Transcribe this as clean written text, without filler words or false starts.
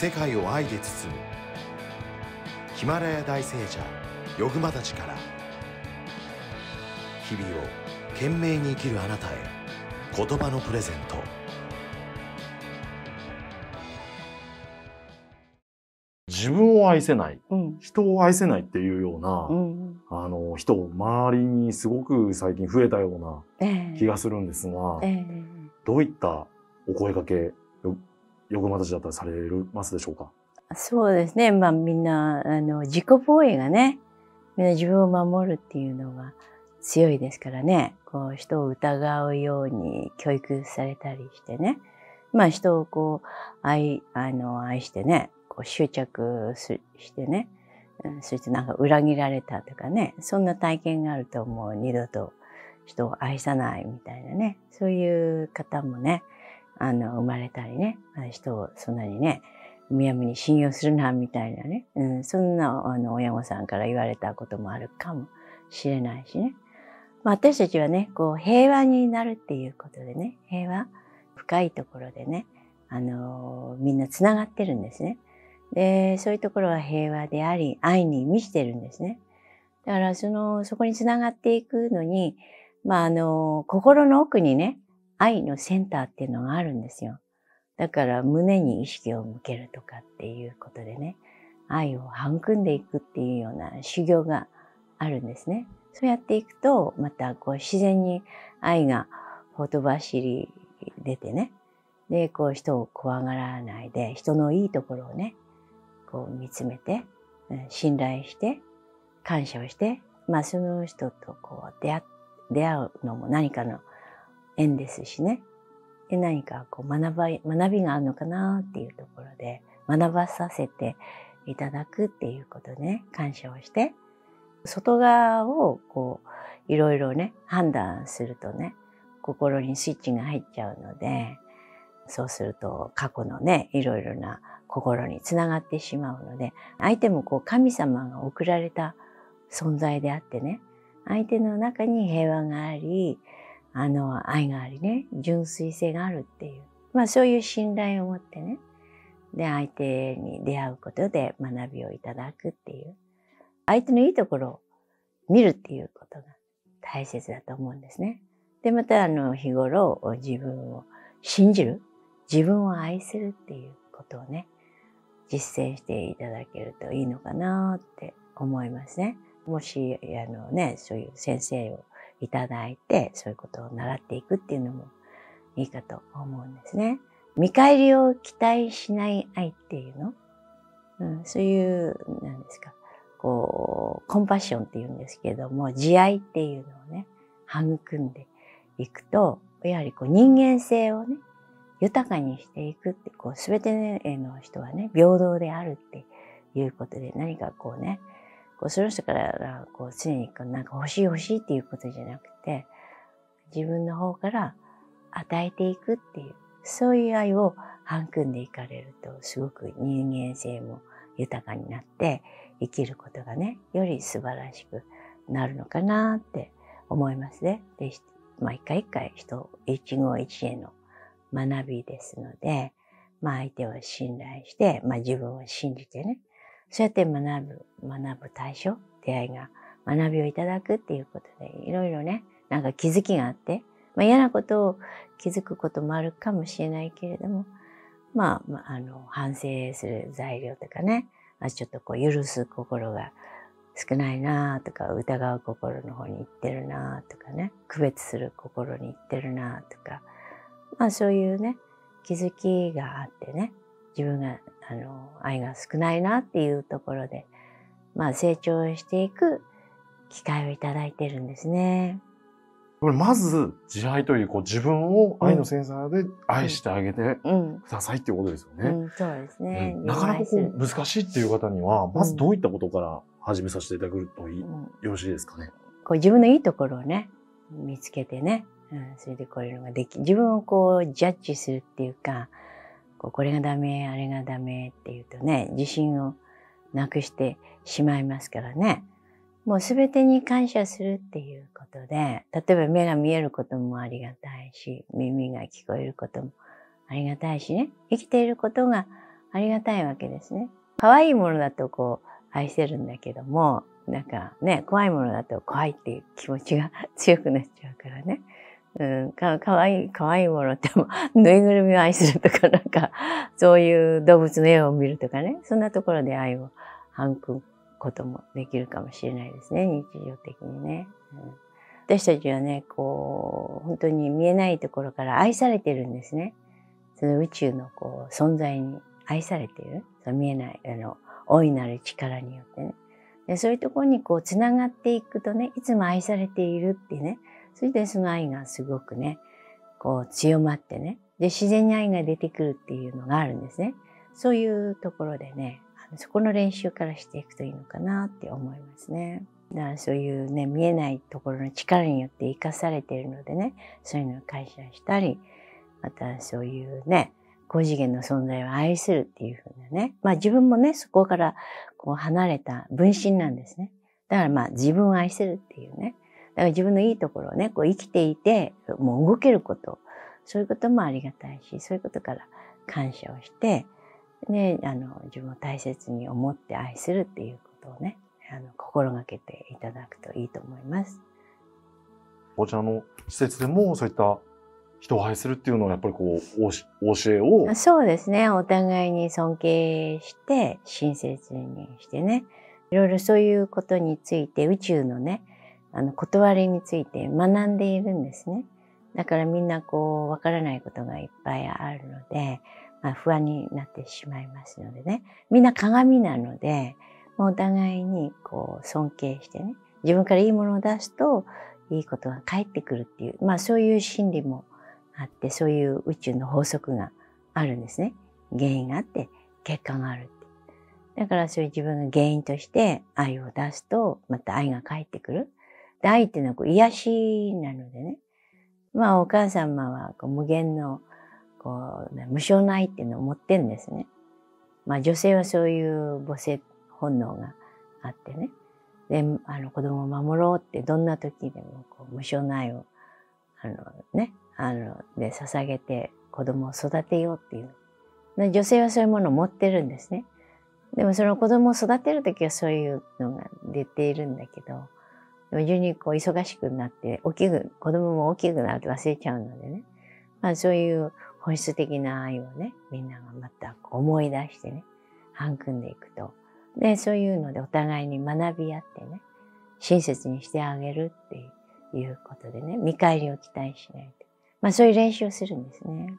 世界を愛で包むヒマラヤ大聖者ヨグマたちから、日々を懸命に生きるあなたへ、言葉のプレゼント。自分を愛せない、人を愛せないっていうような、人を周りにすごく最近増えたような気がするんですが、どういったお声掛けヨグマたちだったらされますでしょうか？そうですね、まあ、みんな自己防衛がね、みんな自分を守るっていうのが強いですからね、こう人を疑うように教育されたりしてね、まあ、人をこう愛してね、こう執着してね、そしてなんか裏切られたとかね、そんな体験があるともう二度と人を愛さないみたいなね、そういう方もね、生まれたりね、人をそんなにね、むやみに信用するなみたいなね、そんな親御さんから言われたこともあるかもしれないしね。まあ、私たちはね、こう平和になるっていうことでね、平和、深いところでね、みんなつながってるんですね。で、そういうところは平和であり、愛に満ちてるんですね。だからそこにつながっていくのに、まあ、心の奥にね、愛のセンターっていうのがあるんですよ。だから胸に意識を向けるとかっていうことでね、愛を育んでいくっていうような修行があるんですね。そうやっていくと、またこう自然に愛がほとばしり出てね、で、こう人を怖がらないで、人のいいところをね、こう見つめて、信頼して、感謝をして、まあその人とこう出会うのも何かの縁ですしね。で、何かこう学びがあるのかなっていうところで、学ばさせていただくっていうことでね、感謝をして、外側をこう、いろいろね、判断するとね、心にスイッチが入っちゃうので、そうすると過去のね、いろいろな心につながってしまうので、相手もこう、神様が送られた存在であってね、相手の中に平和があり、愛がありね、純粋性があるっていう。まあそういう信頼を持ってね。で、相手に出会うことで学びをいただくっていう。相手のいいところを見るっていうことが大切だと思うんですね。で、また日頃自分を信じる。自分を愛するっていうことをね、実践していただけるといいのかなって思いますね。もし、ね、そういう先生をいただいて、そういうことを習っていくっていうのもいいかと思うんですね。見返りを期待しない愛っていうの、そういう、なんですか、こう、コンパッションっていうんですけども、慈愛っていうのをね、育んでいくと、やはりこう人間性をね、豊かにしていくって、こう、すべての人はね、平等であるっていうことで、何かこうね、その人からこう常になんか欲しい欲しいっていうことじゃなくて、自分の方から与えていくっていう、そういう愛を育んでいかれると、すごく人間性も豊かになって、生きることがね、より素晴らしくなるのかなって思いますね。で、まあ一回一回一期一会の学びですので、まあ相手を信頼して、まあ自分を信じてね、そうやって学ぶ対象、出会いが学びをいただくっていうことで、いろいろね、なんか気づきがあって、まあ嫌なことを気づくこともあるかもしれないけれども、まあ、反省する材料とかね、ちょっとこう、許す心が少ないなとか、疑う心の方に行ってるなとかね、区別する心に行ってるなとか、まあそういうね、気づきがあってね、自分が愛が少ないなっていうところで、まあ、成長していく機会をいただいてるんですね。まず慈愛という、こう自分を愛のセンサーで愛してあげてくださいっていうことですよね。そうですね。なかなかこう難しいっていう方には、まずどういったことから始めさせていただくとよろしいですかね。こう自分のいいところをね、見つけてね、それでこういうのができ、自分をこうジャッジするっていうか、これがダメ、あれがダメっていうとね、自信をなくしてしまいますからね。もうすべてに感謝するっていうことで、例えば目が見えることもありがたいし、耳が聞こえることもありがたいしね、生きていることがありがたいわけですね。可愛いものだとこう愛せるんだけども、なんかね、怖いものだと怖いっていう気持ちが強くなっちゃうからね。うん、かわいいものってもぬいぐるみを愛するとか、なんかそういう動物の絵を見るとかね、そんなところで愛を育むこともできるかもしれないですね、日常的にね。うん、私たちはね、こう本当に見えないところから愛されてるんですね。その宇宙のこう存在に愛されている、その見えない大いなる力によってね。で、そういうところにこうつながっていくとね、いつも愛されているってね、それでその愛がすごくね、こう強まってね、で、自然に愛が出てくるっていうのがあるんですね。そういうところでね、そこの練習からしていくといいのかなって思いますね。だからそういうね、見えないところの力によって生かされているのでね、そういうのを感謝したり、またそういうね、高次元の存在を愛するっていうふうなね、まあ自分もね、そこからこう離れた分身なんですね。だからまあ自分を愛するっていうね、だから自分のいいところをね、こう生きていて、もう動けること、そういうこともありがたいし、そういうことから感謝をして、ね、自分を大切に思って愛するっていうことをね、心がけていただくといいと思います。こちらの施設でもそういった人を愛するっていうのはやっぱりこう、教えを。そうですね。お互いに尊敬して、親切にしてね、いろいろそういうことについて宇宙のね、断りについて学んでいるんですね。だからみんなこう、わからないことがいっぱいあるので、まあ、不安になってしまいますのでね。みんな鏡なので、お互いにこう、尊敬してね、自分からいいものを出すと、いいことが返ってくるっていう、まあそういう心理もあって、そういう宇宙の法則があるんですね。原因があって、結果があるって。だからそういう自分が原因として愛を出すと、また愛が返ってくる。で、愛っていうのはこう癒しなのでね。まあお母様はこう無限のこう無償の愛っていうのを持ってるんですね。まあ女性はそういう母性本能があってね。で、子供を守ろうってどんな時でもこう無償の愛を、捧げて子供を育てようっていう。で、女性はそういうものを持ってるんですね。でもその子供を育てる時はそういうのが出ているんだけど、でも順にこう忙しくなって、子供も大きくなって忘れちゃうのでね。まあそういう本質的な愛をね、みんながまた思い出してね、育んでいくと。で、そういうのでお互いに学び合ってね、親切にしてあげるっていうことでね、見返りを期待しないと。まあそういう練習をするんですね。